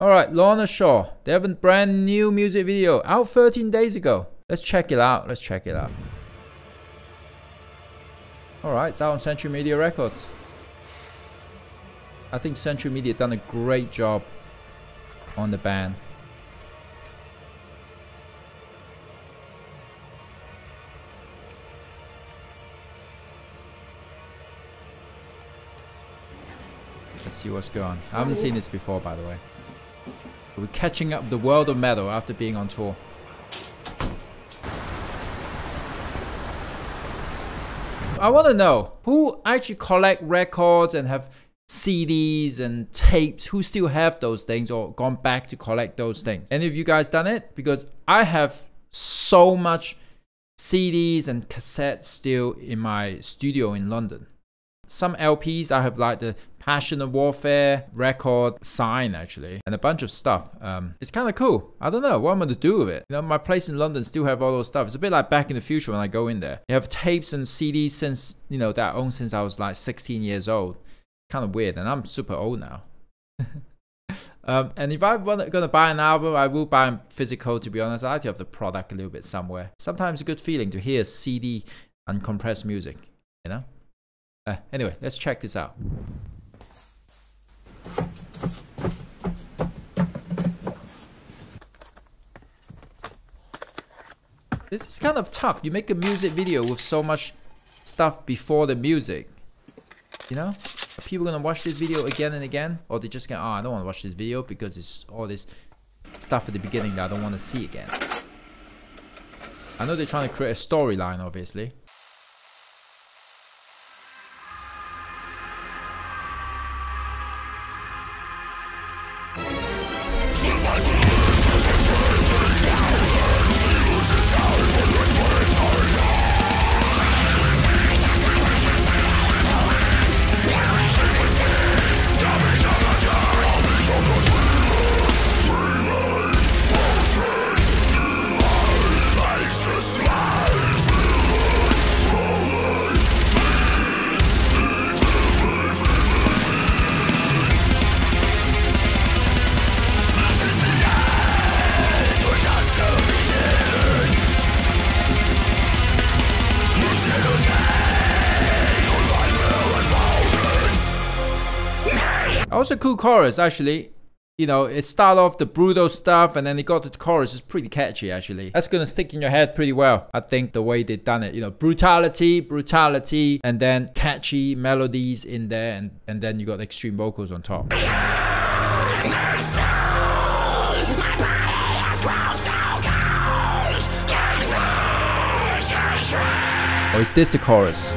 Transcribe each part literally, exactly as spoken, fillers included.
Alright, Lorna Shore. They have a brand new music video out thirteen days ago. Let's check it out. Let's check it out. Alright, it's out on Century Media Records. I think Century Media done a great job on the band. Let's see what's going on. I haven't seen this before, by the way. We're catching up the world of metal after being on tour. I want to know who actually collect records and have C Ds and tapes, who still have those things or gone back to collect those things. Any of you guys done it? Because I have so much C Ds and cassettes still in my studio in London. Some L Ps, I have like the Passion of Warfare record, sign actually, and a bunch of stuff. Um, it's kind of cool. I don't know what I'm going to do with it. You know, my place in London still have all those stuff. It's a bit like Back in the Future when I go in there. You have tapes and C Ds since, you know, that I own since I was like sixteen years old. Kind of weird, and I'm super old now. um, and if I'm going to buy an album, I will buy them physical, to be honest. I like to have the product a little bit somewhere. Sometimes it's a good feeling to hear C D and compressed music, you know? Uh, anyway, let's check this out. This is kind of tough. You make a music video with so much stuff before the music. You know? Are people gonna watch this video again and again? Or they just gonna, oh, I don't wanna watch this video because it's all this stuff at the beginning that I don't wanna see again. I know they're trying to create a storyline, obviously. Also cool chorus actually, you know, it started off the brutal stuff and then it got to the chorus. It's pretty catchy actually. That's gonna stick in your head pretty well, I think, the way they've done it. You know, brutality, brutality, and then catchy melodies in there, and, and then you got extreme vocals on top. Or is this the chorus?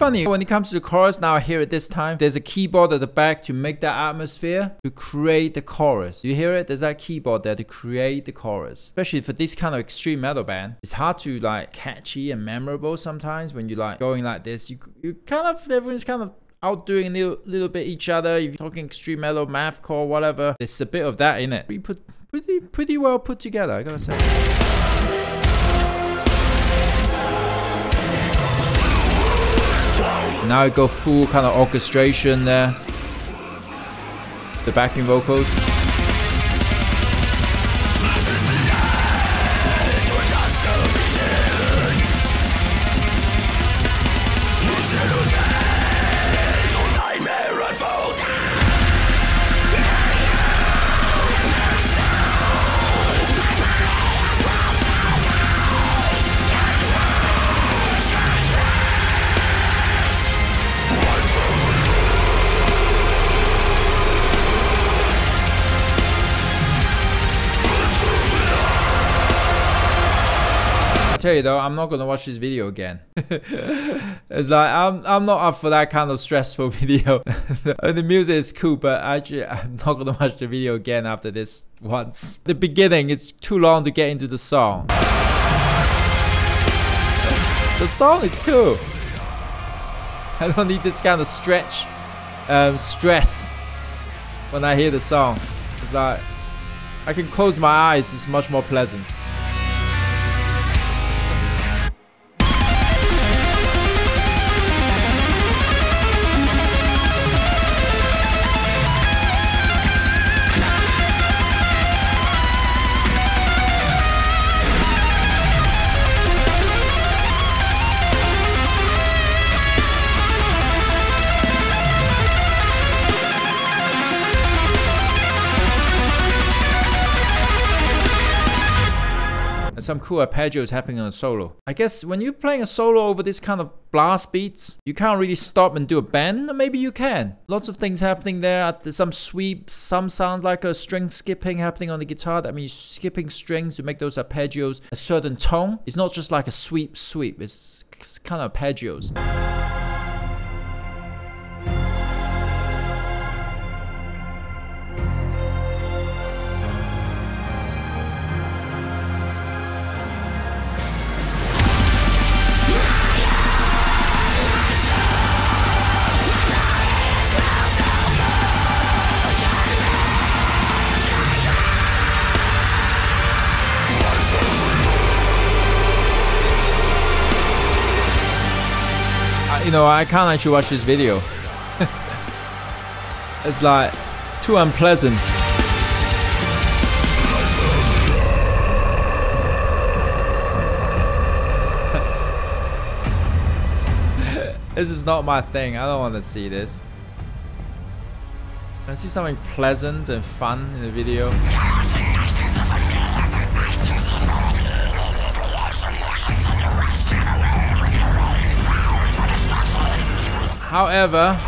Funny, when it comes to the chorus, now I hear it this time, there's a keyboard at the back to make that atmosphere, to create the chorus. You hear it? There's that keyboard there to create the chorus. Especially for this kind of extreme metal band, it's hard to like catchy and memorable sometimes when you like going like this. You, you kind of, everyone's kind of outdoing a little, little bit each other. If you're talking extreme metal, mathcore, whatever, there's a bit of that in it. Pretty, put, pretty, pretty well put together, I gotta say. Now I go full kind of orchestration there. The backing vocals. tell you though, I'm not gonna watch this video again. It's like I'm I'm not up for that kind of stressful video. The music is cool, but actually I'm not gonna watch the video again after this once. The beginning, it's too long to get into the song. The song is cool. I don't need this kind of stretch um, stress when I hear the song. It's like I can close my eyes, it's much more pleasant. Some cool arpeggios happening on a solo. I guess when you're playing a solo over this kind of blast beats, you can't really stop and do a bend. Maybe you can. Lots of things happening there. Some sweeps, some sounds like a string skipping happening on the guitar. I mean, skipping strings to make those arpeggios a certain tone. It's not just like a sweep sweep. It's kind of arpeggios. You know, I can't actually watch this video. It's like too unpleasant. This is not my thing. I don't want to see this. I see something pleasant and fun in the video. However, oh.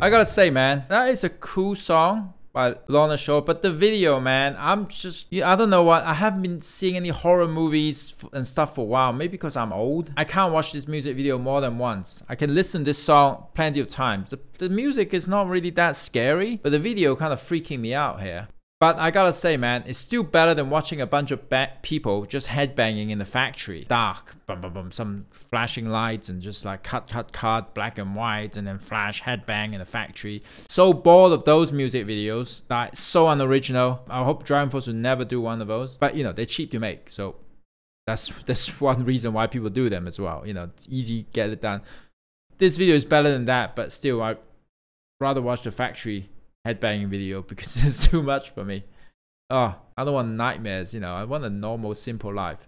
I gotta say, man, that is a cool song by Lorna Shore, but the video, man, I'm just, I don't know what, I haven't been seeing any horror movies and stuff for a while, maybe because I'm old. I can't watch this music video more than once. I can listen to this song plenty of times. The, the music is not really that scary, but the video kind of freaking me out here. But I gotta say, man, it's still better than watching a bunch of ba people just headbanging in the factory. Dark, bum, bum, bum, some flashing lights and just like cut, cut, cut, black and white, and then flash, headbang in the factory. So bored of those music videos, like so unoriginal. I hope DragonForce will never do one of those. But you know, they're cheap to make, so that's that's one reason why people do them as well. You know, it's easy, get it done. This video is better than that, but still, I'd rather watch the factory headbanging video because it's too much for me. Oh, I don't want nightmares, you know. I want a normal, simple life.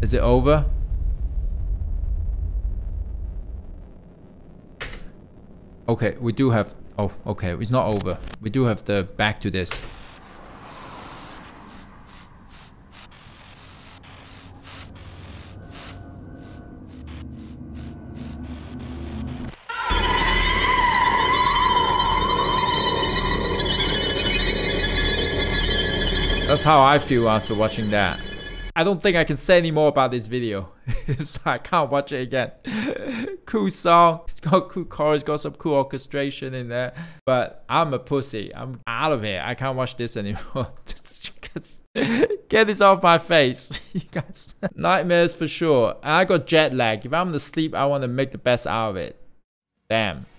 Is it over? Okay, we do have... Oh, okay, it's not over. We do have the back to this. That's how I feel after watching that. I don't think I can say any more about this video. It's like, I can't watch it again. Cool song. It's got cool chorus, got some cool orchestration in there. But I'm a pussy. I'm out of here. I can't watch this anymore. Just, just get this off my face. You guys, nightmares for sure. And I got jet lag. If I'm asleep, I want to make the best out of it. Damn.